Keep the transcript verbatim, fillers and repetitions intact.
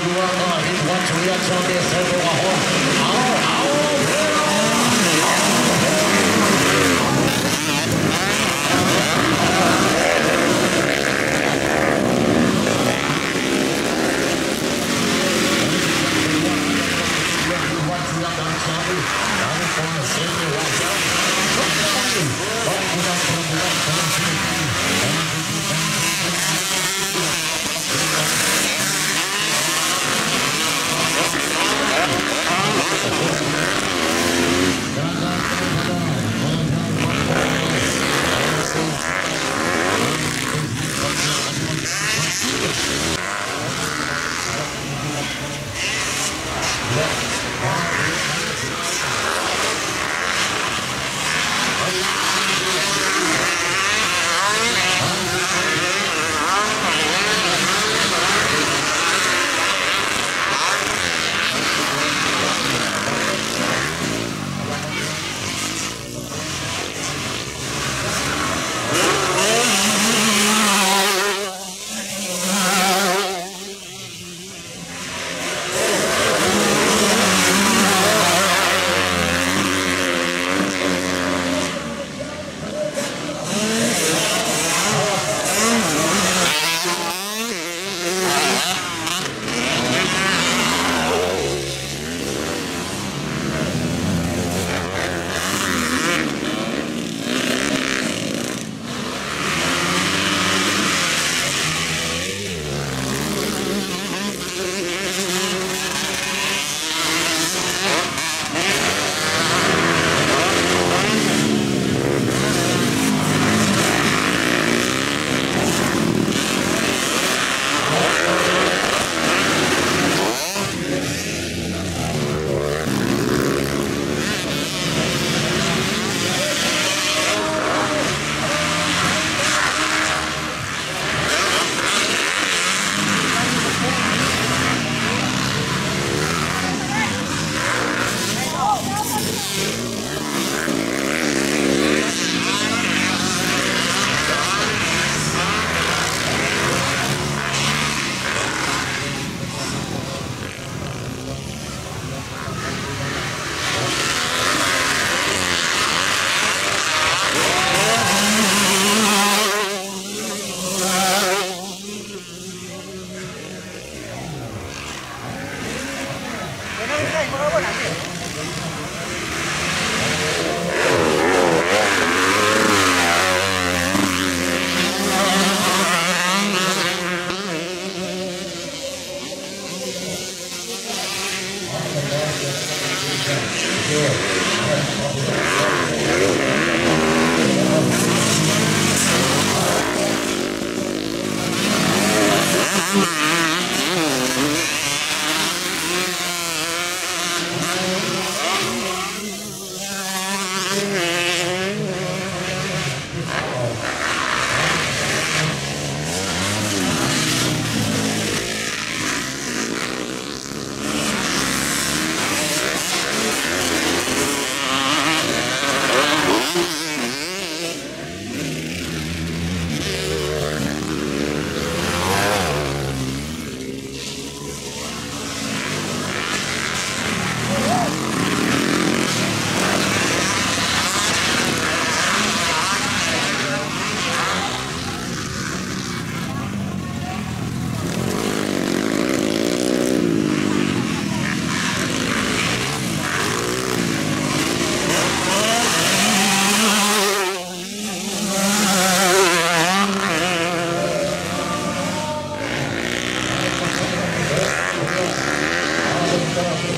to work on his watch reaction on this overall. Thank you.